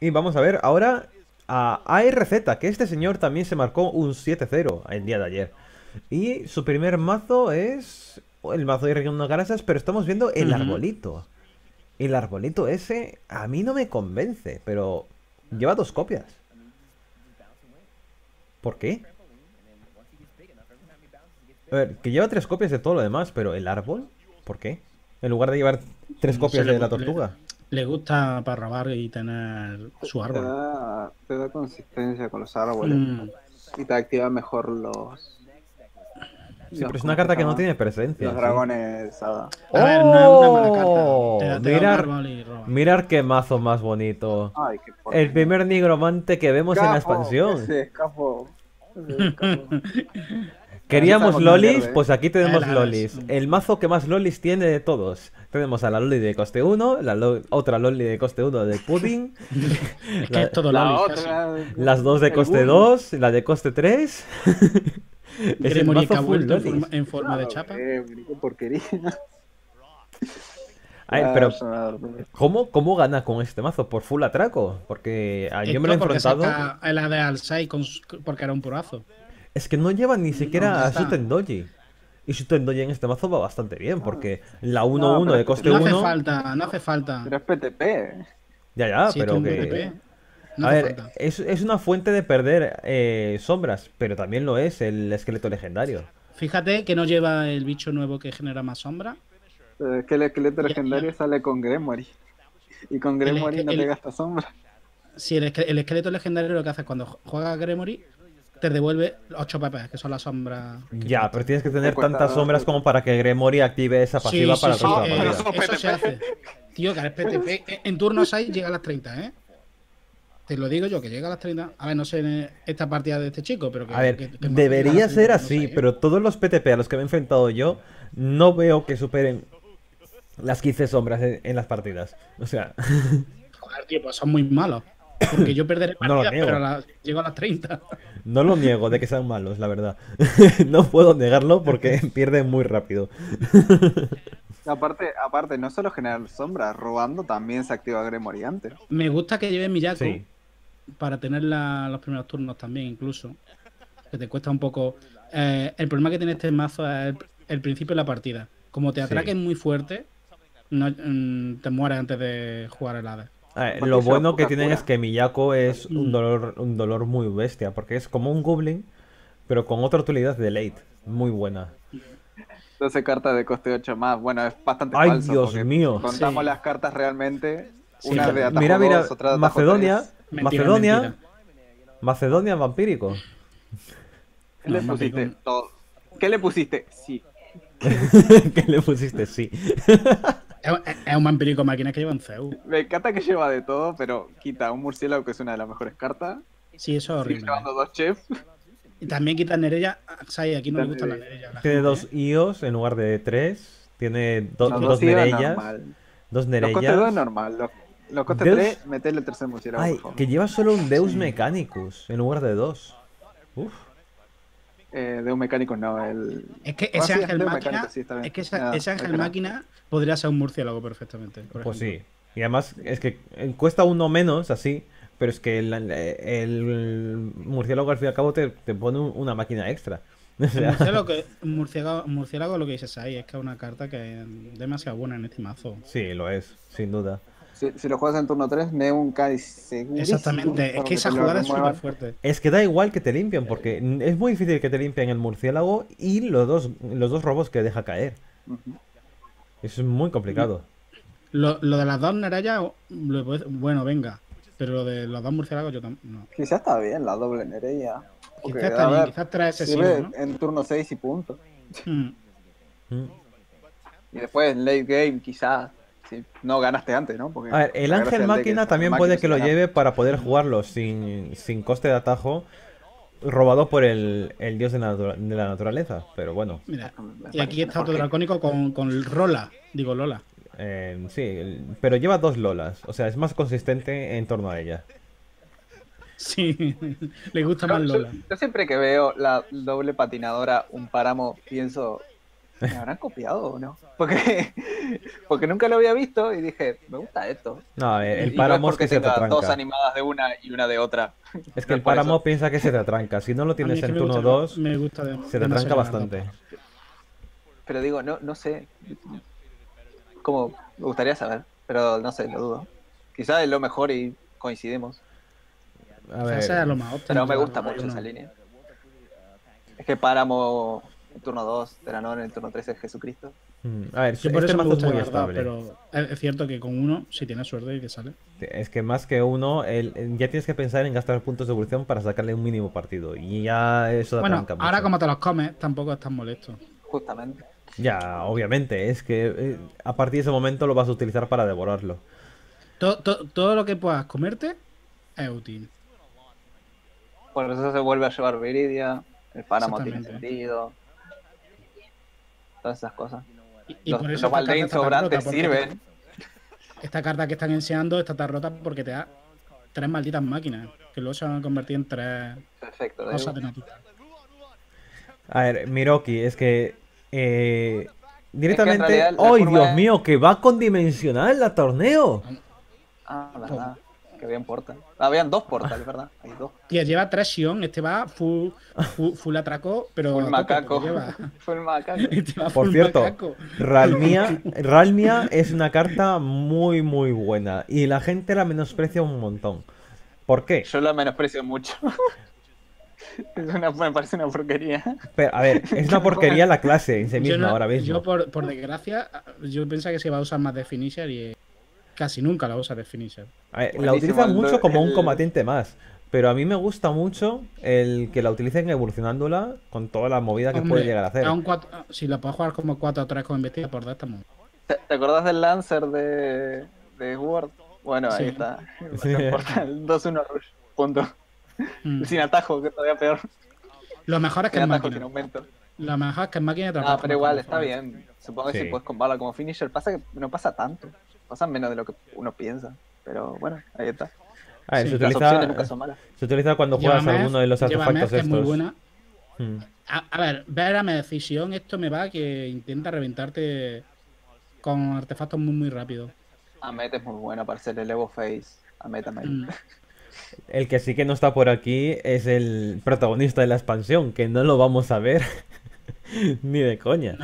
Y vamos a ver ahora a ARZ, que este señor también se marcó un 7-0 el día de ayer. Y su primer mazo es el mazo de Región de Garasas, pero estamos viendo el arbolito. El arbolito ese a mí no me convence, pero lleva 2 copias. ¿Por qué? A ver, que lleva 3 copias de todo lo demás, pero el árbol, ¿por qué? En lugar de llevar 3 copias de la tortuga. Le gusta para robar y tener su árbol. Te da consistencia con los árboles. Y te activa mejor los... Sí, pero es una carta que no tiene presencia. Los dragones. ¿Sí? A ver, no es una mala carta. Mirar qué mazo más bonito. Ay, qué el primer nigromante que vemos en la expansión. Se escapó. Queríamos lolis, pues aquí tenemos lolis. El mazo que más lolis tiene de todos. Tenemos a la loli de coste 1, otra loli de coste 1 de pudding. Es que es todo lolis. Las 2 de coste 2, la de coste 3. Es el mazo full lolis. En forma de chapa. Qué porquería. Ay, pero ¿cómo gana con este mazo? ¿Por full atraco? Porque yo me lo he enfrentado. La de Al-Sai porque era un purazo. Es que no lleva ni siquiera a Shuten Doji. Y Shuten Doji en este mazo va bastante bien, porque la 1-1 de coste 1... No hace falta. Pero es PTP. Ya, sí, pero que... No, a ver, es una fuente de perder sombras, pero también lo es el esqueleto legendario. Fíjate que no lleva el bicho nuevo que genera más sombra. Pero es que el esqueleto legendario sale con Gremory. Y con Gremory no te gasta sombra. Sí, el esqueleto legendario lo que hace es cuando juega Gremory... te devuelve 8 papas, que son las sombras. Ya, pero tienes que tener tantas sombras como para que Gremory active esa pasiva para toda la partida. Eso se hace. Tío, que al PTP en turno 6 llega a las 30, ¿eh? Te lo digo yo, que llega a las 30. A ver, no sé en esta partida de este chico, pero que... A ver, que debería ser así, pero todos los PTP a los que me he enfrentado yo, no veo que superen las 15 sombras en las partidas. O sea... Joder, tío, pues son muy malos. Porque yo perderé partidas, pero llego a las 30. No lo niego de que sean malos, la verdad. No puedo negarlo porque pierden muy rápido. Aparte, no solo generar sombras, robando también se activa Gremory antes. Me gusta que lleve Miyako para tener los primeros turnos también, incluso. Que te cuesta un poco. El problema que tiene este mazo es el principio de la partida. Como te atraquen muy fuerte, te mueres antes de jugar el hada. Lo bueno que tienen es que Miyako es un dolor muy bestia, porque es como un goblin, pero con otra utilidad de late, muy buena. 12 cartas de coste 8 más, bueno, es bastante falso. ¡Ay, Dios mío! Contamos las cartas realmente, una de atajo 2, otra de atajo 3. Macedonia vampírico. ¿Qué le pusiste? ¿Qué le pusiste? Sí. ¿Qué le pusiste? Sí. Es un vampírico máquina que lleva un CEU. Me encanta que lleva de todo, pero quita un murciélago, que es una de las mejores cartas. Sí, eso es horrible. Llevando 2 chefs. Y también quita Nereya. O sea, aquí no me gusta la Nereya. Tiene 2 IOs en lugar de 3. Tiene 2 Nereyas. Dos Nereyas. Los costes 2 es normal. Los costes 3, metele el tercer murciélago. Ay, que lleva solo un Deus Mechanicus en lugar de 2. Uff. De un mecánico no, es que ese ángel máquina podría ser un murciélago perfectamente, por pues ejemplo. Sí, y además es que cuesta uno menos así, pero es que el murciélago al fin y al cabo te pone una máquina extra. O sea... murciélago lo que dices ahí es que es una carta que es demasiado buena en este mazo. Sí, lo es, sin duda. Si lo juegas en turno 3, Neum cae segurísimo. Exactamente, es que esa jugada es súper fuerte. Es que da igual que te limpien, porque es muy difícil que te limpien el murciélago y los dos robos que deja caer. Es muy complicado. Lo de las 2 nereyas, bueno, venga. Pero lo de los 2 murciélagos yo también no. Quizás está bien la doble nereya. Quizás está bien, quizás trae ese sirve en turno 6 y punto. Y después en late game quizás... No ganaste antes, ¿no? Porque a ver, el ángel máquina también puede que lo lleve para poder jugarlo sin coste de atajo, robado por el dios de la naturaleza. Pero bueno. Mira, y aquí está otro dracónico con Lola. Digo Lola. Sí, pero lleva 2 Lolas. O sea, es más consistente en torno a ella. Sí, le gusta más Lola. Yo siempre que veo la doble patinadora, un páramo, pienso... ¿Me habrán copiado o no? Porque nunca lo había visto y dije, me gusta esto. No, el páramo es que se te atranca. Dos animadas de una y una de otra. Es que el páramo piensa que se te atranca. Si no lo tienes en turno 2, se te atranca bastante. Pero digo, no sé. Como, me gustaría saber, pero no sé, lo dudo. Quizás es lo mejor y coincidimos. A ver. Pero me gusta mucho esa línea. Es que páramo... En turno 2, Teranor, en el turno 3 es Jesucristo. A ver, yo por este mazo es muy estable. Pero es cierto que con uno, si tienes suerte y te sale. Es que más que uno, ya tienes que pensar en gastar puntos de evolución para sacarle un mínimo partido. Y ya eso da tanta. Bueno, ahora como te los comes, tampoco es tan molesto. Justamente. Ya, obviamente. Es que a partir de ese momento lo vas a utilizar para devorarlo. Todo lo que puedas comerte es útil. Por eso se vuelve a llevar Viridia. El páramo tiene sentido. Todas esas cosas. Los Baldain sobrantes sirven. Esta carta que están enseñando está tan rota porque te da tres malditas máquinas que luego se van a convertir en tres cosas de naturaleza. A ver, Miroki, es que directamente... ¡Ay, Dios mío! ¡Que va con dimensional la torneo! Ah, verdad. Que habían portal. Habían dos portales, ¿verdad? Hay dos. Tío, lleva tres Xion. Este va full atraco, pero... Full macaco. Full macaco. Este va full. Por cierto, Ralmia es una carta muy, muy buena. Y la gente la menosprecia un montón. ¿Por qué? Yo la menosprecio mucho. Me parece una porquería. Pero, a ver, es una porquería la clase en sí misma ahora mismo. Yo, por desgracia, yo pensaba que se iba a usar más de Finisher y... Casi nunca la usa de Finisher. La utilizan mucho como un combatiente más. Pero a mí me gusta mucho el que la utilicen evolucionándola con toda la movida que puede llegar a hacer. Si la puedes jugar como 4 o 3 con investida por dar también. ¿Te acordás del Lancer de Ward? Bueno, ahí está. 2-1 Rush. Punto. Sin atajo, que todavía peor. Lo mejor es que es máquina. Lo mejor es que es máquina de trabajo. Ah, pero igual, está bien. Supongo que si puedes combarla como Finisher, pasa que no pasa tanto. Pasan menos de lo que uno piensa, pero bueno, ahí está. Ah, se utiliza, nunca son malas. Se utiliza cuando juegas alguno de los artefactos estos. Es muy buena. A ver, mi decisión, esto me va que intenta reventarte con artefactos muy, muy rápido. Ameth es muy buena para hacer el Evo Face. Ameth. El que sí que no está por aquí es el protagonista de la expansión, que no lo vamos a ver ni de coña.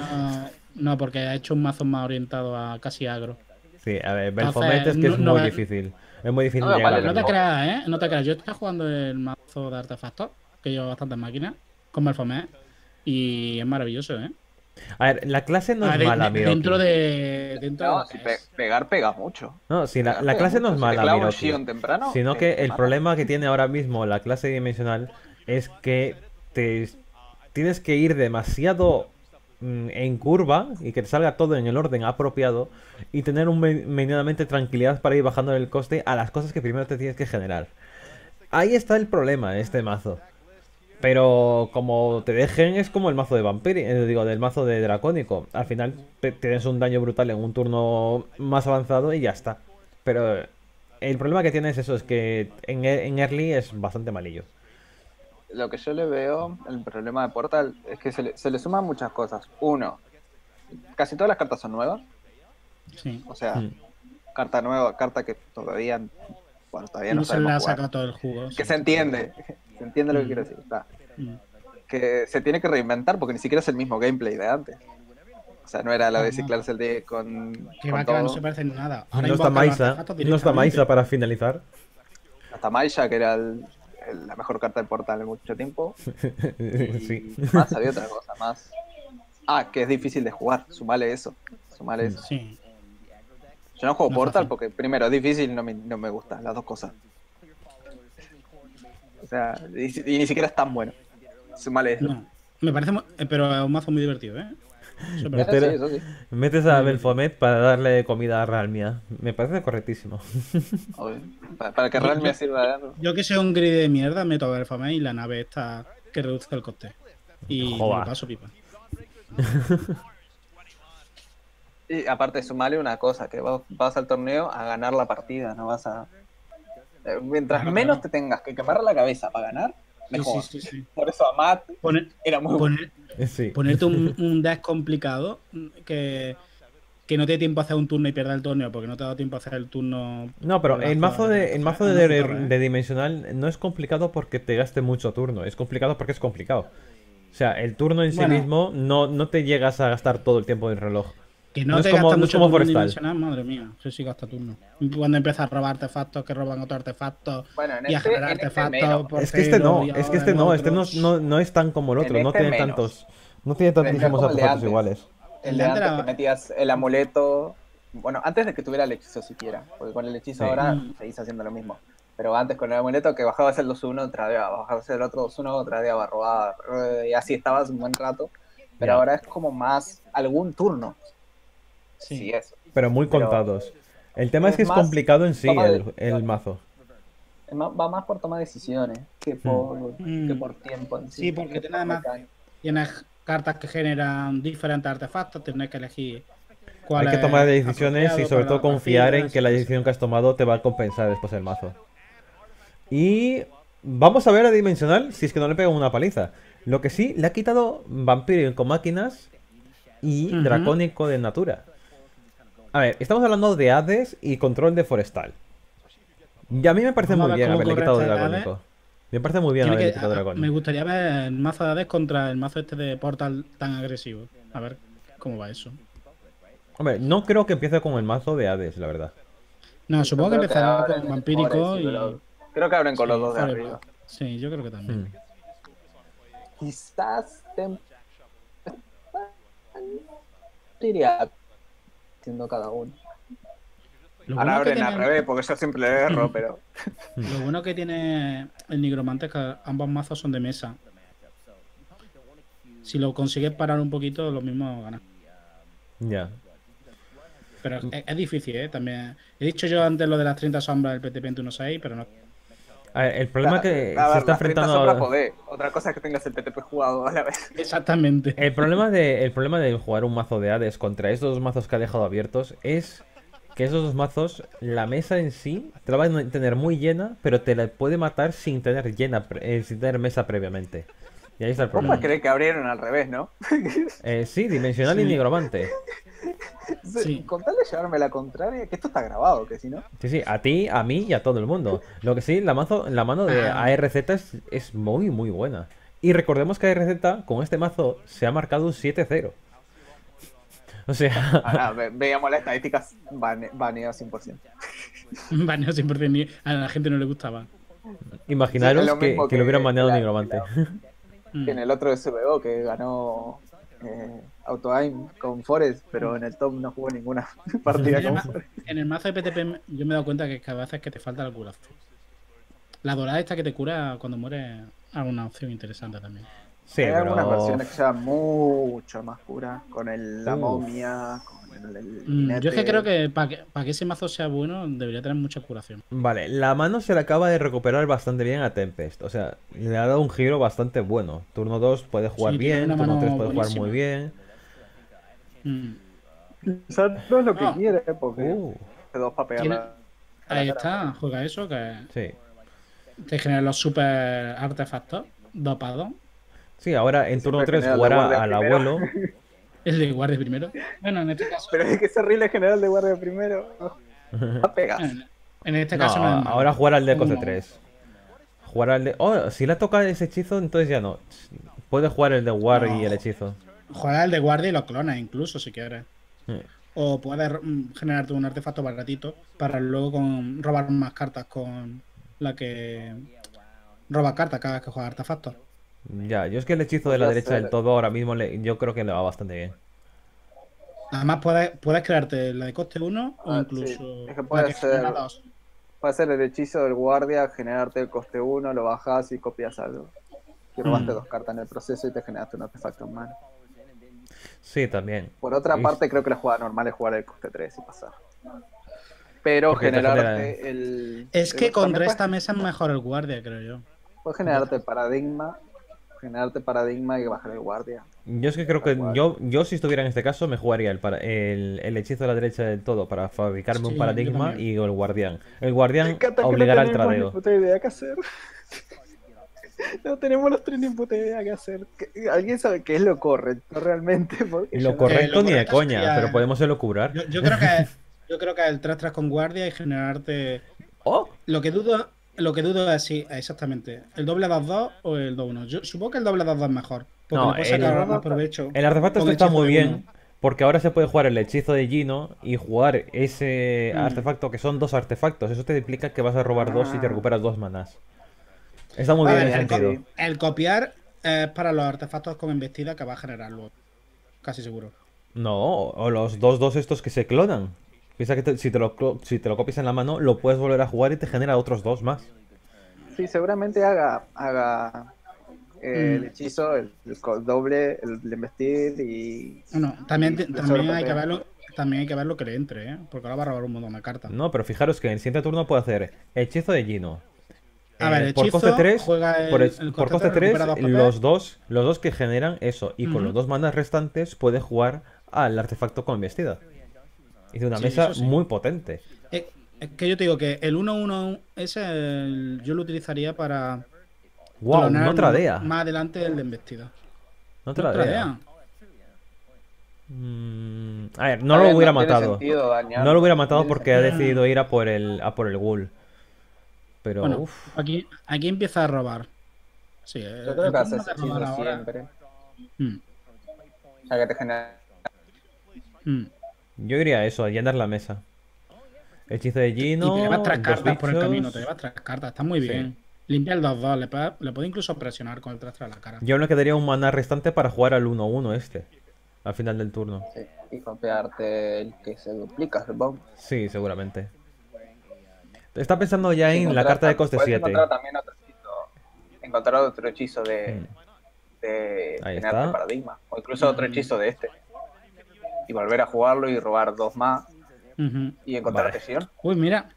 No, porque ha hecho un mazo más orientado a casi agro. Sí, a ver, Belphomet es que es muy difícil. Es muy difícil llegar a la no te creas, no te creas. Yo estoy jugando el mazo de artefactos, que llevo bastantes máquinas, con Belphomet, y es maravilloso, A ver, la clase no es mala, Miroki. No, si pegar pega mucho. No, si la clase no es mala, Miroki. Sino que el problema que tiene ahora mismo la clase dimensional es que te tienes que ir demasiado... en curva y que te salga todo en el orden apropiado y tener medianamente tranquilidad para ir bajando el coste a las cosas que primero te tienes que generar. Ahí está el problema de este mazo. Pero como te dejen, es como el mazo de vampiro, digo, del mazo de dracónico. Al final tienes un daño brutal en un turno más avanzado y ya está. Pero el problema que tienes es que en early es bastante malillo. Lo que yo le veo, el problema de Portal, es que se le suman muchas cosas. Uno, casi todas las cartas son nuevas. Sí. O sea, carta nueva, carta que todavía, bueno, todavía no sabemos jugar. Se la saca todo el jugo. Que se entiende. Se entiende lo que quiero decir. Que se tiene que reinventar porque ni siquiera es el mismo gameplay de antes. O sea, no era lo de ciclarse el de con... Que va a acabar, no se parece en nada. Ahora no está Maisa para finalizar. No está Maisa, que era la mejor carta del portal en mucho tiempo. Sí. Más había otra cosa más. Ah, que es difícil de jugar. Sumale eso. Sí. Yo no juego portal porque primero es difícil, no me gusta. Las dos cosas. O sea, y ni siquiera es tan bueno. Sumale eso. No, me parece, pero es un mazo muy divertido, Metes a Belphomet para darle comida a Ralmia. Me parece correctísimo. Obvio. Para que Ralmia sirva. Yo que soy un grid de mierda, meto a Belphomet y la nave esta que reduce el coste. Y lo paso pipa. Y aparte, sumale una cosa: que vas al torneo a ganar la partida. No vas a. Mientras menos te tengas que quemar la cabeza para ganar, mejor. Sí, sí, sí. Por eso Ameth era muy bueno. Sí. Ponerte un dash complicado que no te dé tiempo a hacer un turno y perder el torneo, porque no te ha dado tiempo a hacer el turno... No, pero el mazo de dimensional no es complicado porque te gaste mucho turno, es complicado porque es complicado. O sea, el turno en sí mismo no te llegas a gastar todo el tiempo del reloj. Que no, no te gasta mucho como forestal. Madre mía, eso sí gasta turno. Cuando empiezas a robar artefactos que roban otro artefacto y a generar artefactos... Este no es tan como el otro, no tiene tantísimos artefactos iguales. El de antes que metías el amuleto... Bueno, antes de que tuviera el hechizo siquiera, porque con el hechizo ahora seguís haciendo lo mismo. Pero antes con el amuleto que bajabas el 2-1, tradeabas, bajabas el otro 2-1, tradeabas, robabas, y así estabas un buen rato. Pero ahora es como más algún turno. Sí, eso. Pero muy contados. El tema es que es complicado en sí el mazo. Va más por toma de decisiones que por tiempo en sí. Sí, porque nada más tienes cartas que generan diferentes artefactos, tienes que elegir cuál es. Hay que tomar decisiones y sobre todo confiar en que la decisión que has tomado te va a compensar después el mazo. Y vamos a ver a Dimensional si es que no le pega una paliza. Lo que sí, le ha quitado Vampiro con máquinas y Dracónico de Natura. A ver, estamos hablando de Hades y control de Forestal. Y a mí me parece muy bien haberle quitado Dracónico. Me parece muy bien haberle quitado Dracónico. Me gustaría ver el mazo de Hades contra el mazo este de Portal tan agresivo. A ver cómo va eso. Hombre, no creo que empiece con el mazo de Hades, la verdad. No, supongo que empezará con Vampírico y... Creo que abren con los dos de arriba. Sí, yo creo que también. Quizás diría haciendo cada uno. Ahora abren al revés, porque yo siempre le erro, pero... Lo bueno que tiene el nigromante es que ambos mazos son de mesa. Si lo consigues parar un poquito, lo mismo ganas. Ya. Pero es difícil, ¿eh? También... He dicho yo antes lo de las 30 sombras del PT21.6, pero no... A ver, el problema se está enfrentando a... Poder. Otra cosa es que tengas el PTP jugado a la vez. Exactamente. El problema de jugar un mazo de Hades contra estos dos mazos que ha dejado abiertos es que esos dos mazos, la mesa en sí, te la va a tener muy llena, pero te la puede matar sin tener mesa previamente. Y ahí está el problema. ¿Cómo crees que abrieron al revés, no? Sí, Dimensional y Nigromante. Sí. Con tal de llevarme la contraria, que esto está grabado, que si no... Sí, sí, a ti, a mí y a todo el mundo. Lo que sí, la mano de ARZ es muy, muy buena. Y recordemos que ARZ, con este mazo, se ha marcado un 7-0. O sea... Ahora, veíamos las estadísticas, baneo 100%. Baneo 100%, a la gente no le gustaba. Imaginaros que lo hubieran baneado Nigromante. Que en el otro SBO que ganó... Auto-aim con Forest, pero en el top no jugó ninguna partida con Forest. En el mazo de PTP yo me he dado cuenta que a veces es que te falta la cura. La dorada esta que te cura cuando mueres es una opción interesante también. Sí, hay algunas versiones que llevan mucho más cura, con la momia, con el yo es que creo que para que ese mazo sea bueno debería tener mucha curación. Vale, la mano se le acaba de recuperar bastante bien a Tempest, o sea, le ha dado un giro bastante bueno. Turno 2 puede jugar bien, turno 3 puede jugar muy bien. O sea, no es lo que quiere, porque dos para pegar ahí está, juega eso que te genera los super artefactos dopados. Sí, ahora en turno 3 jugará al abuelo. ¿El de guardia primero? Bueno, en este caso... Pero es que ese reel es general de guardia primero. No pegas. En este caso no. Ahora jugar al de coste 3. Jugar al de... Oh, si le toca ese hechizo, entonces ya no. Puede jugar el de guardia y el hechizo. Jugar al de guardia y lo clonas incluso, si quieres. O puedes generarte un artefacto baratito para luego robar más cartas con la que... Roba cartas cada vez que juega artefactos. Ya, yo es que el hechizo de la derecha del todo ahora mismo yo creo que le va bastante bien. Además puedes crearte la de coste 1 o incluso es que puede ser el hechizo del guardia, generarte el coste 1, lo bajas y copias algo. Y robaste dos cartas en el proceso y te generaste un artefacto en mano. Sí, también. Por otra parte creo que la jugada normal es jugar el coste 3 y pasar. Pero generarte el... Es que contra esta mesa es mejor el guardia, creo yo. Puedes generarte el paradigma. Generarte paradigma y bajar el guardia. Yo es que creo que yo si estuviera en este caso me jugaría el hechizo a la derecha del todo para fabricarme un paradigma y el guardián. El guardián obligará al tradeo. No tenemos los tres ni puta idea qué hacer. ¿Alguien sabe qué es lo correcto realmente? Lo correcto ni de coña, ya, pero podemos elucubrar. Yo creo que el tras con guardia y generarte... Oh. Lo que dudo es si, sí, exactamente, el doble das 2 o el 2-1. Yo supongo que el doble das 2 es mejor. Porque no, puedes sacar más provecho. El artefacto este está muy bien. Porque ahora se puede jugar el hechizo de Gino y jugar ese artefacto, que son dos artefactos. Eso te implica que vas a robar 2 y te recuperas 2 manás. Está muy bien en ese sentido. El copiar es para los artefactos con embestida que va a generar luego. Casi seguro. No, o los 2-2 estos que se clonan. Piensa que si te lo copias en la mano, lo puedes volver a jugar y te genera otros 2 más. Sí, seguramente haga... el hechizo, el doble, el investir y... No, también hay que verlo, que le entre, ¿eh? Porque ahora va a robar un montón de cartas. No, pero fijaros que en el siguiente turno puede hacer hechizo de Gino. A ver, por coste 3, por coste 3 los dos que generan eso. Y con los 2 manas restantes puede jugar al artefacto con investida. Y de una mesa muy potente. Es que yo te digo que el 1-1 ese yo lo utilizaría para... Wow, no tradea. Más adelante el de embestida. No tradea. A ver, no lo hubiera matado. No lo hubiera matado porque ha decidido ir a por el ghoul. Pero bueno, aquí empieza a robar. Sí, yo creo que hace ese hechizo siempre. O sea, que te genera. Yo diría eso, llenar la mesa. Hechizo de Gino. Y te llevas 3 cartas por el camino, te llevas 3 cartas, está muy bien. Limpia el 2-2, le puede incluso presionar con el tras a la cara. Yo me quedaría un maná restante para jugar al 1-1 este, al final del turno. Sí, y copiarte el que se duplica, supongo. Sí, seguramente. Está pensando ya en la carta de coste 7. Encontrar también otro hechizo, de generar paradigma, o incluso otro hechizo de este. Y volver a jugarlo y robar 2 más y encontrar presión. Uy, mira.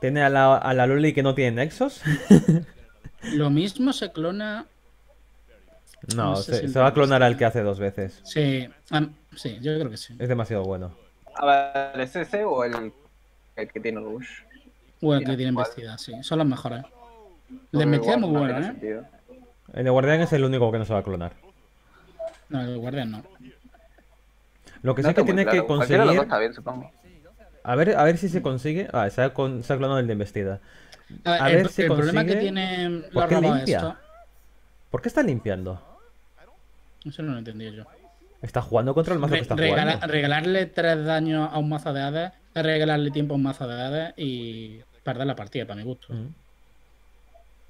¿Tiene a la Luli que no tiene nexos? Lo mismo se clona... No, no sé se va a clonar al que hace 2 veces. Sí, sí, yo creo que sí. Es demasiado bueno. A ver, ¿es ese o el que tiene Rush? O el que tiene embestida, sí. Son los mejores. El de embestida es muy bueno, ¿eh? El de guardián es el único que no se va a clonar. No, el de guardián no. Lo que sí que tiene que conseguir... Cualquiera de los 2 está bien, supongo. A ver si se consigue. Ah, se ha clonado el de embestida. A ver si consigue. El problema que tiene la roba esto. ¿Por qué está limpiando? Eso no lo entendí yo. Está jugando contra el mazo que está jugando. Regalarle 3 daños a un mazo de hades, regalarle tiempo a un mazo de hades y perder la partida, para mi gusto.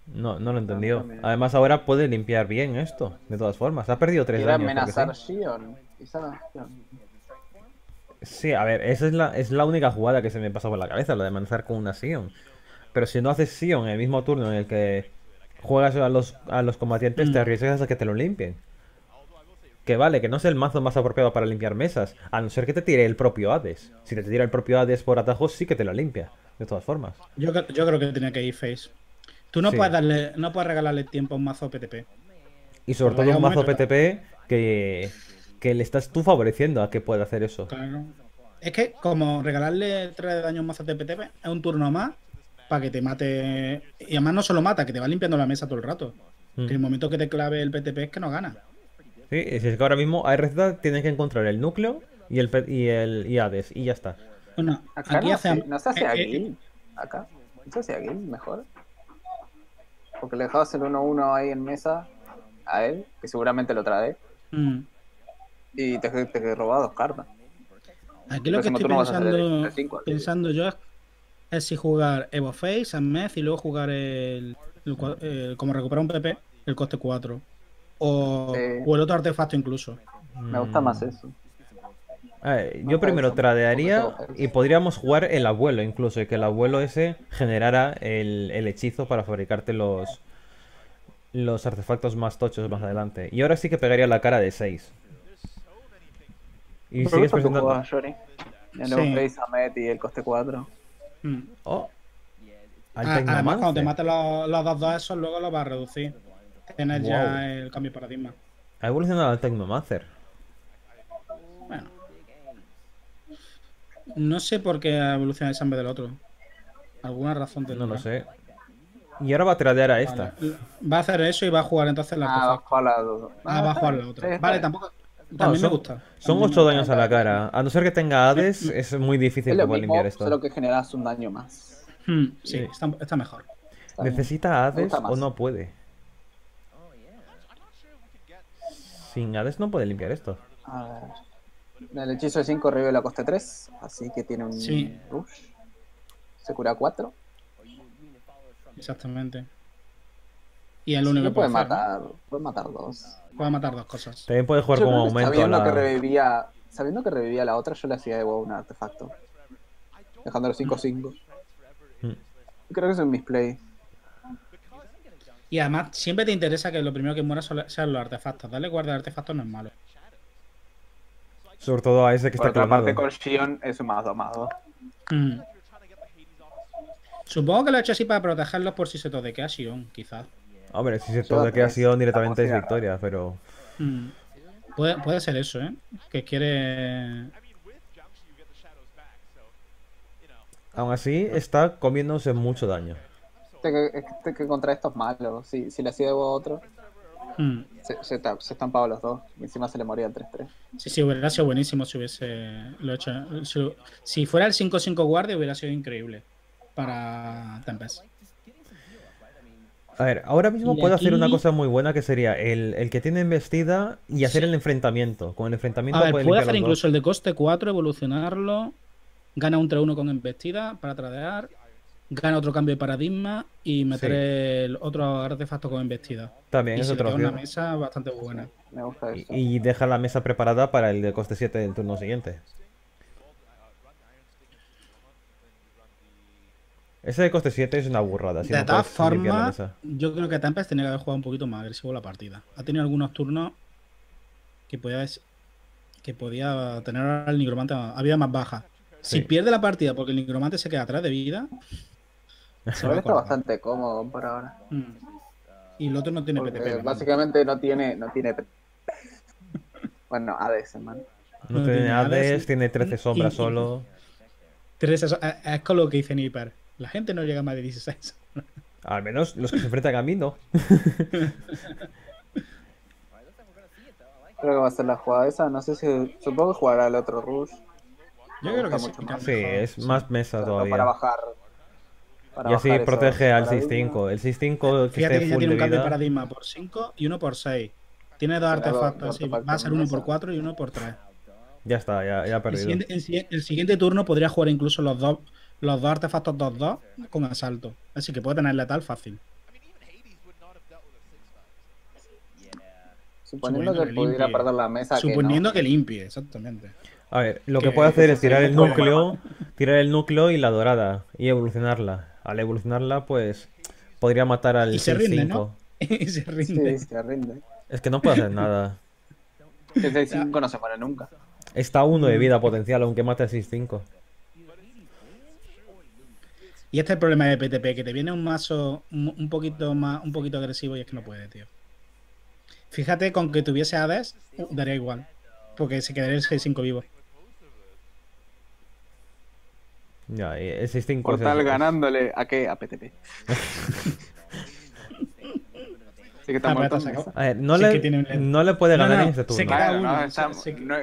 No, no lo he entendido. Además, ahora puede limpiar bien esto, de todas formas. Ha perdido 3 daños. Amenazar Xion. Sí, a ver, esa es la única jugada que se me pasa por la cabeza, la de amenazar con una Xion. Pero si no haces Xion en el mismo turno en el que juegas a los combatientes, te arriesgas a que te lo limpien. Que vale, que no es el mazo más apropiado para limpiar mesas, a no ser que te tire el propio Hades. Si te tira el propio Hades por atajos, sí que te lo limpia, de todas formas. Yo creo que tenía que ir face. Tú no, no puedes regalarle tiempo a un mazo PTP. Y sobre todo un mazo PTP que le estás tú favoreciendo a que pueda hacer eso. Claro. Es que como regalarle 3 daños más a TPTP es un turno más para que te mate. Y además no solo mata, que te va limpiando la mesa todo el rato. Que el momento que te clave el PTP es que no gana. Sí, es que ahora mismo ARZ tiene que encontrar el núcleo y el Hades y ya está. Bueno, acá aquí no se hace aquí mejor. Porque le dejabas el 1-1 ahí en mesa a él, que seguramente lo trae. Y te he robado 2 cartas. Aquí lo que estoy pensando yo es si jugar Evo Face, Ameth y luego jugar el como recuperar un PP, el coste 4. O el otro artefacto incluso. Me gusta más eso. A ver, yo primero tradearía y podríamos jugar el abuelo incluso. Y que el abuelo ese generara el hechizo para fabricarte los artefactos más tochos más adelante. Y ahora sí que pegaría la cara de 6. Y sigues presentando a Jory. El nuevo face a Met y el coste 4. Oh. Además, cuando te maten los 2-2 esos, luego los vas a reducir. Tienes ya el cambio de paradigma. Ha evolucionado el Tecno Master. Bueno. No sé por qué ha evolucionado ese en vez del otro. Alguna razón tendrá. No lo sé. Y ahora va a tradear a esta. Vale. Va a hacer eso y va a jugar entonces la cosa. Va a jugar la otra. Vale, tampoco... También me gusta. Son 8 daños a la cara. A no ser que tenga Hades, es muy difícil poder limpiar esto. Solo que generas un daño más. Sí, está mejor. ¿Necesita Hades o no puede? Sin Hades no puede limpiar esto. A ver. El hechizo de 5 revela coste 3, así que tiene un rush. Se cura 4. Exactamente. Y el único que puede matar, ¿no? Puede matar 2. Puede matar 2 cosas. También puede jugar como aumento. Sabiendo que revivía la otra, yo le hacía de huevo un artefacto. Dejando los 5-5. Creo que es un misplay. Y además, siempre te interesa que lo primero que muera sean los artefactos. Dale guarda de artefactos no es malo. Sobre todo a ese que está clamado. Por otra parte, con Xion es un más 2. Supongo que lo he hecho así para protegerlos por si se todequea Xion, quizás. Hombre, si se todequea Xion directamente es victoria, pero... Puede ser eso, ¿eh? Que quiere... Aún así, está comiéndose mucho daño. Que contra estos malos, si le hacía de otro, se estampaban los dos. Y encima se le moría el 3-3. Sí, hubiera sido buenísimo si hubiese lo hecho. Si fuera el 5-5 guardia, hubiera sido increíble para Tempest. A ver, ahora mismo puedo hacer una cosa muy buena que sería el que tiene embestida y hacer el enfrentamiento. Con el enfrentamiento puede hacer incluso el de coste 4, evolucionarlo. Gana un 3-1 con embestida para tradear. Gana otro cambio de paradigma y meter el otro artefacto con embestida. También es otra opción. Una mesa bastante buena. Me gusta eso. Y deja la mesa preparada para el de coste 7 del turno siguiente. Ese de coste 7 es una burrada. De todas formas, yo creo que Tempest tenía que haber jugado un poquito más agresivo la partida. Ha tenido algunos turnos que podía tener al nigromante a vida más baja. Si pierde la partida porque el nigromante se queda atrás de vida... Pero está bastante cómodo por ahora. Y el otro no tiene PTP. Básicamente no tiene PTP. Bueno, Hades, hermano. No tiene Hades, tiene 13 sombras solo. 13 sombras, es con lo que dice Nipper. La gente no llega más de 16. Al menos los que se enfrentan a mí no. Creo que va a ser la jugada esa. No sé si... Supongo que jugará el otro rush. Yo creo que sí. Sí, es más mesa todavía. Para bajar. Y así protege al 6-5. El 6-5 que esté full de vida. Fíjate que ya tiene un cambio de paradigma por 5 y uno por 6. Tiene dos artefactos. Va a ser uno por 4 y uno por 3. Ya está, ya ha perdido. El siguiente turno podría jugar incluso los dos artefactos 2-2 con asalto. Así que puede tener letal fácil. Suponiendo que pudiera perder la mesa. Suponiendo que limpie, exactamente. A ver, lo que puede hacer es tirar el núcleo y la dorada y evolucionarla. Al evolucionarla, pues podría matar al 6-5. ¿No? Y se rinde. Sí, se rinde. Es que no puede hacer nada. El 6-5 no se muere nunca. Está 1 de vida potencial, aunque mate al 6-5. Y este es el problema de PTP, que te viene un mazo un poquito agresivo y es que no puede, tío. Fíjate, con que tuviese Hades, daría igual. Porque se quedaría el 6-5 vivo. Ya, el 6-5. Por tal ganándole a qué, a PTP. Así que está muerto. A ver, no le puede ganar en este turno. Se queda uno.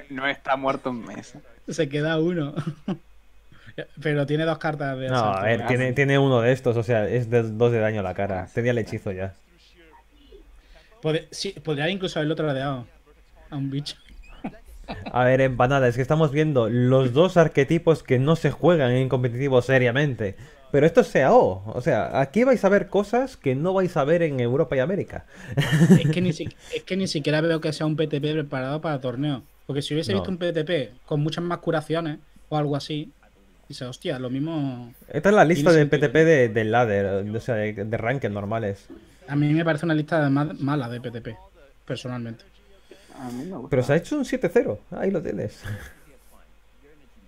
No está muerto en mesa. Se queda uno. Pero tiene dos cartas de asalto. No, a ver, tiene uno de estos. O sea, es de 2 de daño a la cara. Tenía el hechizo ya. Podría incluso haberlo tradeado a un bicho. A ver, empanada, es que estamos viendo los dos arquetipos que no se juegan en competitivo seriamente. Pero esto es CAO. O sea, aquí vais a ver cosas que no vais a ver en Europa y América. Es que ni siquiera veo que sea un PTP preparado para torneo. Porque si hubiese visto un PTP con muchas más curaciones o algo así, dice, hostia, lo mismo... Esta es la lista de PTP de ladder, o sea, de ranked normales. A mí me parece una lista mala de PTP, personalmente. Pero se ha hecho un 7-0. Ahí lo tienes.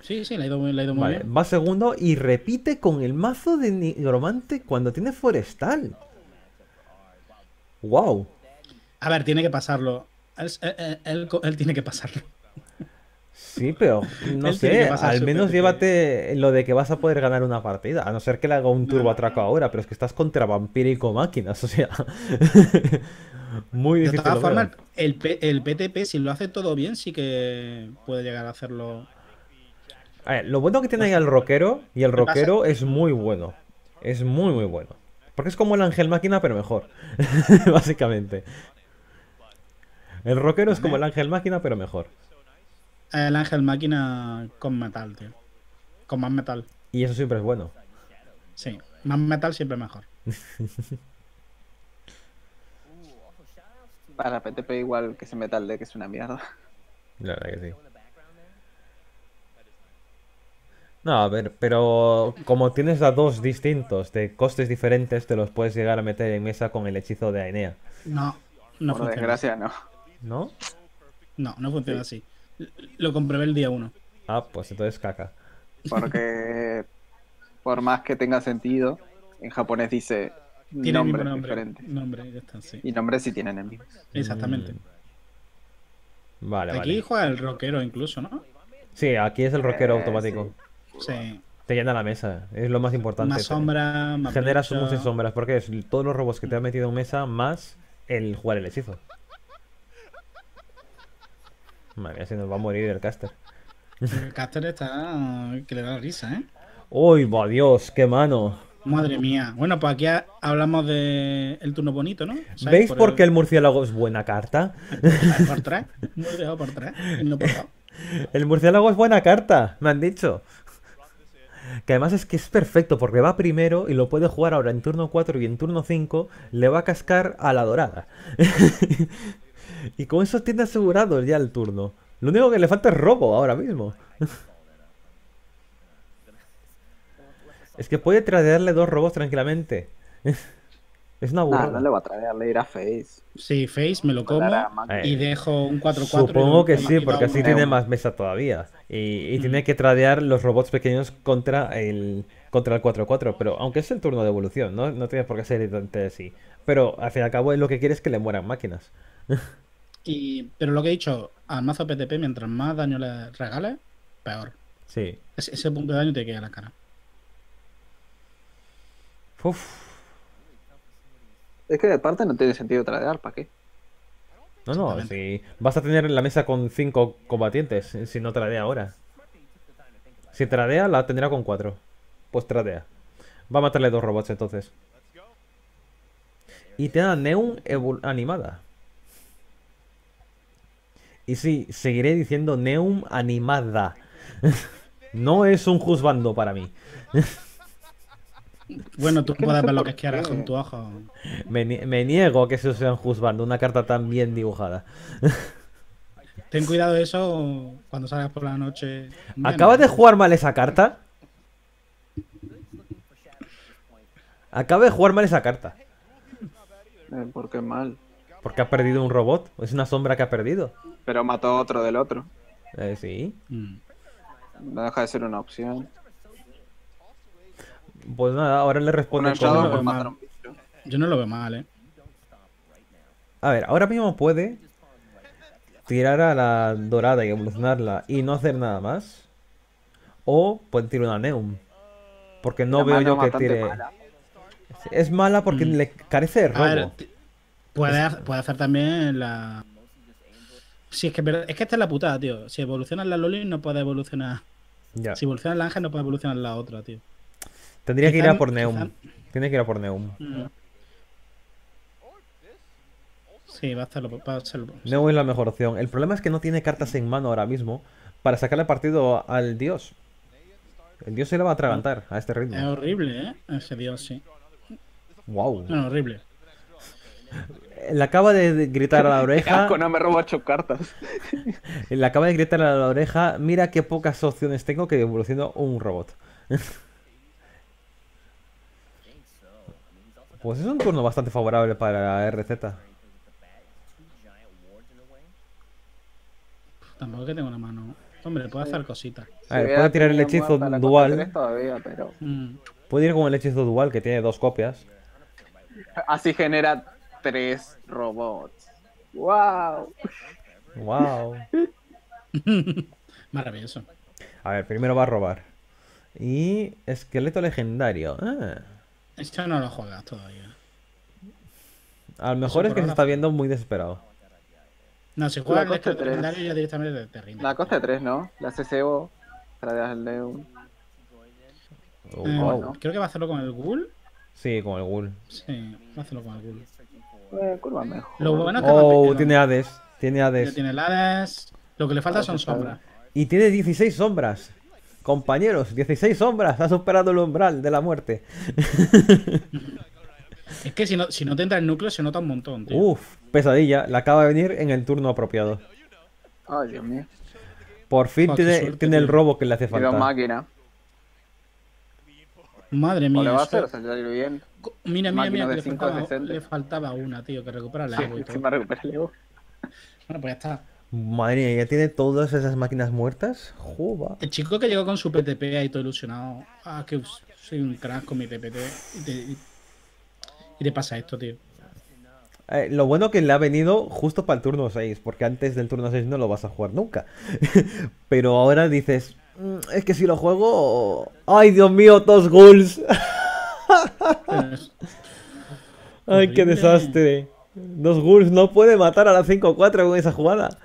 Sí, le ha ido muy bien. Va segundo y repite con el mazo de nigromante cuando tiene forestal. ¡Wow! A ver, tiene que pasarlo. Él tiene que pasarlo. Sí, pero no sé, al menos llévate lo de que vas a poder ganar una partida, a no ser que le haga un turbo atraco ahora, pero es que estás contra vampírico máquinas, o sea, muy difícil. De todas formas, el PTP, si lo hace todo bien, sí que puede llegar a hacerlo. A ver, lo bueno que tiene ahí al rockero, y el rockero es muy bueno, es muy muy bueno, porque es como el ángel máquina pero mejor, básicamente. El rockero es como el ángel máquina pero mejor. El ángel máquina con metal, tío. Con más metal. Y eso siempre es bueno. Sí, más metal siempre mejor. Para PTP igual que ese metal de que es una mierda. La verdad que sí. No, a ver, pero como tienes a dos distintos de costes diferentes, te los puedes llegar a meter en mesa con el hechizo de Aenea. No, no funciona. Por desgracia, no. ¿No? No, no funciona así. Lo comprobé el día 1. Ah, pues entonces caca. Porque por más que tenga sentido, en japonés dice nombres diferentes. Nombre, ya está, sí. Y nombres sí tienen en vivo. Exactamente. Vale, aquí vale. Juega el rockero incluso, ¿no? Sí, aquí es el rockero automático. Sí. Sí. Te llena la mesa, es lo más importante. Más sombra, más genera sumos y sombras, porque es todos los robos que te han metido en mesa más el jugar el hechizo. Madre mía, se nos va a morir el caster. El caster está... que le da risa, ¿eh? ¡Uy, va Dios! ¡Qué mano! Madre mía. Bueno, pues aquí hablamos de el turno bonito, ¿no? ¿Veis por qué el murciélago es buena carta? Por tres. Murciélago por tres. No por dos. El murciélago es buena carta, me han dicho. Que además es que es perfecto, porque va primero y lo puede jugar ahora en turno 4 y en turno 5 le va a cascar a la dorada. Y con eso tiene asegurado ya el turno. Lo único que le falta es robo ahora mismo. Es que puede tradearle dos robos tranquilamente. Es una burla. No le va a tradear, le irá Face. Sí, Face me lo como y dejo un 4-4. Supongo que sí, porque así tiene más mesa todavía. Y tiene que tradear los robots pequeños contra el 4-4. Pero aunque es el turno de evolución, no tienes por qué ser irritante de sí. Pero al fin y al cabo lo que quiere es que le mueran máquinas. Pero lo que he dicho, al mazo PTP, mientras más daño le regales, peor. Sí. Ese punto de daño te queda en la cara. Uf. Es que de parte no tiene sentido tradear, ¿para qué? No, si vas a tener en la mesa con 5 combatientes, si no tradea ahora. Si tradea, la tendrá con 4. Pues tradea. Va a matarle dos robots entonces. Y te da Neum animada. Y sí, seguiré diciendo Neum animada. No es un juzgando para mí. Bueno, tú puedes ver lo que quieras con tu ojo. Me niego a que se sea un juzgando, una carta tan bien dibujada. Ten cuidado de eso cuando salgas por la noche. ¿Acabas de jugar mal esa carta? Acaba de jugar mal esa carta. ¿Por qué mal? Porque ha perdido un robot. Es una sombra que ha perdido. Pero mató otro del otro. Sí. No deja de ser una opción. Pues nada, ahora le responde con... Yo no lo veo mal, ¿eh? A ver, ahora mismo puede tirar a la dorada y evolucionarla y no hacer nada más. O puede tirar una Neum. Porque no veo yo que tire... Mala. Es mala porque le carece de robo. A ver, puede hacer también la... Sí, es que esta es la putada, tío. Si evolucionas la Loli no puede evolucionar. Ya. Si evolucionas la Ángel no puede evolucionar la otra, tío. Tendría que ir a por Neum. Tiene que ir a por Neum. Sí, va a hacerlo. Neum es la mejor opción. El problema es que no tiene cartas en mano ahora mismo para sacarle partido al dios. El dios se la va a atragantar a este ritmo. Es horrible, ¿eh? Ese dios, sí. Wow. No, horrible. Le acaba de gritar a la oreja. No me robo 8 cartas. Le acaba de gritar a la oreja. Mira qué pocas opciones tengo que evoluciono un robot. Pues es un turno bastante favorable para RZ. Tampoco es que tengo una mano. Hombre, puede hacer cositas. A ver, puede tirar el hechizo dual. Todavía, pero... Puede ir con el hechizo dual que tiene 2 copias. Así genera 3 robots. ¡Wow! ¡Wow! Maravilloso. A ver, primero va a robar. Y esqueleto legendario. Ah. Esto no lo juegas todavía. A lo mejor es que se está viendo muy desesperado. No, si juega el esqueleto legendario ya directamente te rinde. La costa 3, ¿no? La CCO. Wow. Creo que va a hacerlo con el ghoul. Sí, con el ghoul. Sí, va a hacerlo con el ghoul. Curva mejor. Lo bueno es que tiene Hades. Tiene Hades. Tiene el Hades. Lo que le falta son sombras. Y tiene 16 sombras. Compañeros, 16 sombras. Ha superado el umbral de la muerte. Es que si no te entra el núcleo se nota un montón, tío. Uf, pesadilla. La acaba de venir en el turno apropiado. Ay, Dios mío. Por fin tiene el robo que le hace falta. Máquina. Madre mía. Va a hacer, bien. Mira, le faltaba una, tío, que recupera el ego. Sí, me recupera el ego. Bueno, pues ya está. Madre mía, ya tiene todas esas máquinas muertas. Joder. El chico que llegó con su PTP ahí todo ilusionado. Ah, que soy un crack con mi PTP. Y te pasa esto, tío. Lo bueno que le ha venido justo para el turno 6, porque antes del turno 6 no lo vas a jugar nunca. Pero ahora dices, es que si lo juego... ¡Ay, Dios mío, dos ghouls! ¡Ay, qué desastre! Dos ghouls no puede matar a la 5-4 con esa jugada.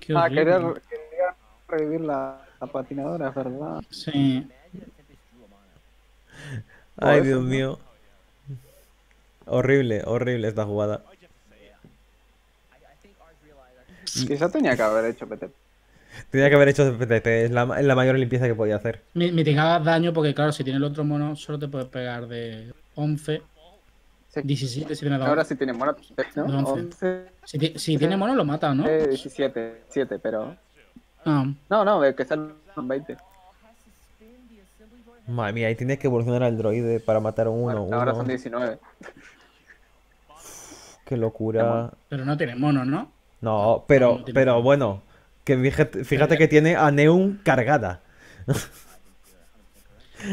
Quería revivir la patinadora, ¿verdad? Sí. ¡Ay, Dios mío! Horrible, horrible esta jugada. Quizá tenía que haber hecho PTP. Tenía que haber hecho PTP, es la mayor limpieza que podía hacer. Mitigabas daño porque, claro, si tiene el otro mono, solo te puedes pegar de 11, 17 si tiene daño. Ahora si tiene mono, ¿no? 11. Si tiene mono lo mata, ¿no? 17, pero... No, que salen 20. Madre mía, ahí tienes que evolucionar al droide para matar a uno. Ahora son 19. Qué locura. Pero no tiene monos, ¿no? No, pero bueno. Que fíjate que tiene a Neum cargada.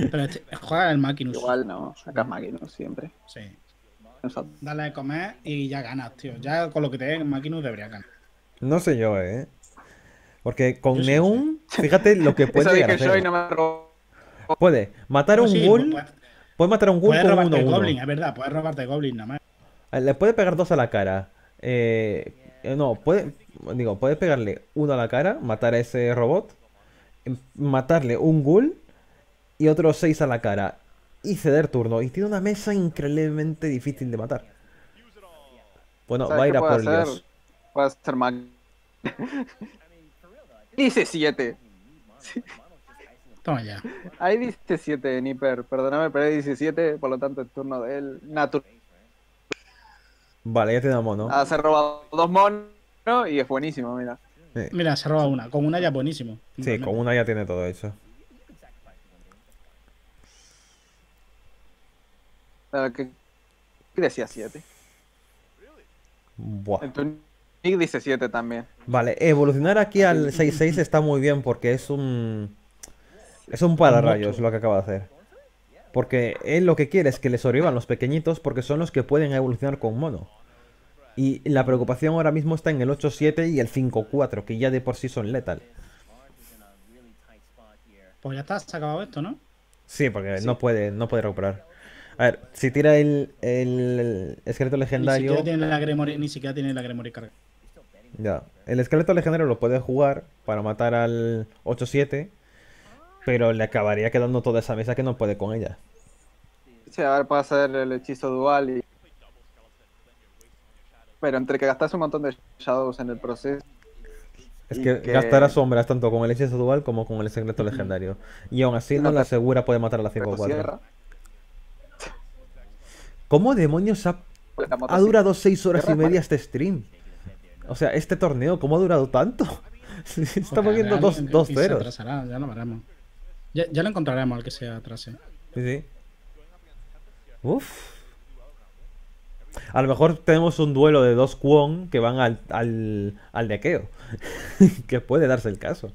Pero juega el Makinus. Igual no, sacas Makinus siempre. Sí. Exacto. Dale de comer y ya ganas, tío. Ya con lo que te den Makinus debería ganar. No sé yo, ¿eh? Porque con yo Neum, sí. Fíjate lo que puede hacer. Eso dije yo y no me robó. Puede matar a un ghoul. Puede matar a un ghoul con 1-1. Es verdad, puedes robarte goblin nada más. Le puede pegar 2 a la cara. Puede pegarle 1 a la cara, matar a ese robot, matarle un ghoul y otros 6 a la cara y ceder turno. Y tiene una mesa increíblemente difícil de matar. Bueno, va a ir a por Dios. Va a ser mal. Dice 7. Toma ya. Hay 17, Nipper. Perdóname, pero hay 17, por lo tanto el turno de él natural. Vale, ya te da mono. Ah, se ha robado 2 monos y es buenísimo, mira. Sí. Mira, se roba una. Con una ya es buenísimo. Sí, con una ya tiene todo eso. ¿Qué decía 7? Buah. El Tunic dice 7 también. Vale, evolucionar aquí al 6-6 está muy bien porque es un... Es un pararrayos lo que acaba de hacer. Porque él lo que quiere es que le sobrevivan los pequeñitos porque son los que pueden evolucionar con mono. Y la preocupación ahora mismo está en el 8-7 y el 5-4, que ya de por sí son letal. Pues ya está, se ha acabado esto, ¿no? Sí, porque sí. No puede recuperar. A ver, si tira el esqueleto legendario... Ni siquiera tiene la Gremory carga. Ya, el esqueleto legendario lo puede jugar para matar al 8-7... Pero le acabaría quedando toda esa mesa que no puede con ella. Sí, ahora puede hacer el hechizo dual y... Pero entre que gastas un montón de shadows en el proceso... Es que gastará sombras tanto con el hechizo dual como con el secreto legendario. Y aún así no la asegura puede matar a la 5-4. ¿Cómo demonios ha durado 6 horas y media este stream? O sea, este torneo, ¿cómo ha durado tanto? Se está poniendo 2-0. Ya lo veremos. Ya lo encontraremos al que se atrase. Sí. Uff. A lo mejor tenemos un duelo de 2 Kwon que van al dequeo. Que puede darse el caso.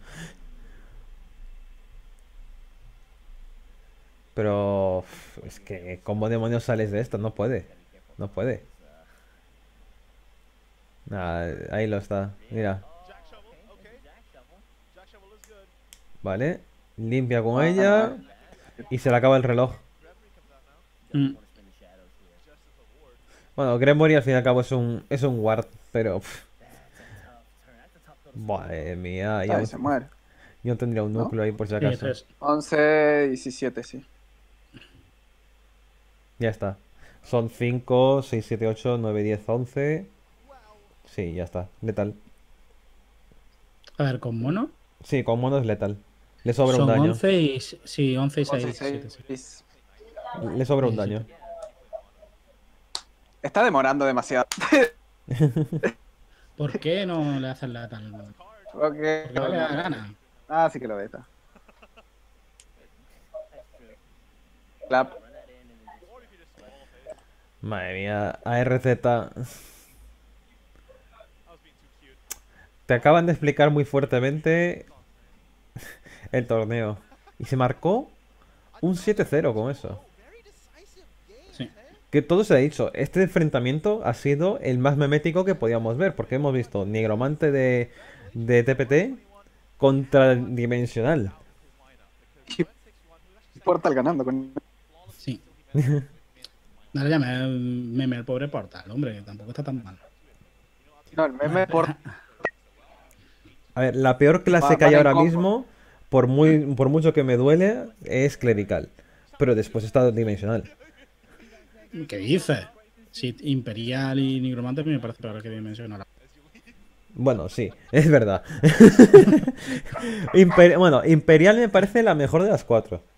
Pero... Es que... ¿Cómo demonios sales de esto? No puede. Nada, ahí lo está. Mira. ¿Vale? Limpia con ella y se le acaba el reloj. Bueno, Gremory al fin y al cabo es un ward, pero... Madre mía, ya se muere. Yo tendría un núcleo, ¿no?, ahí por si acaso. 11, 17, sí. Ya está. Son 5, 6, 7, 8, 9, 10, 11. Sí, ya está. Letal. A ver, ¿con mono? Sí, con mono es letal. Le sobra un daño. Son 11 y... Sí, 11 y 6. 6. Le sobra un daño. Está demorando demasiado. ¿Por qué no le hacen la tal? Porque no le da gana. Ah, sí que lo beta. Clap. Madre mía, ARZ. Te acaban de explicar muy fuertemente el torneo. Y se marcó un 7-0 con eso. Sí. Que todo se ha dicho. Este enfrentamiento ha sido el más memético que podíamos ver. Porque hemos visto Nigromante de TPT contradimensional. Portal ganando con... Sí. Dale, ya meme el pobre Portal, hombre, tampoco está tan mal. No, el meme Portal... A ver, la peor clase que hay ahora mismo, por mucho que me duele, es clerical. Pero después está dimensional. ¿Qué dices? Sí, imperial y nigromante me parece peor que dimensional. Bueno, sí, es verdad. Bueno, imperial me parece la mejor de las 4.